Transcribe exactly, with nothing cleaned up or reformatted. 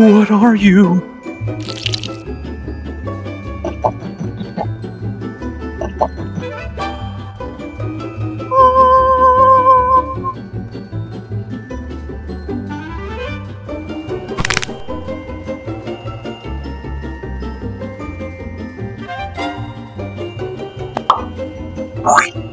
What are you? Bye.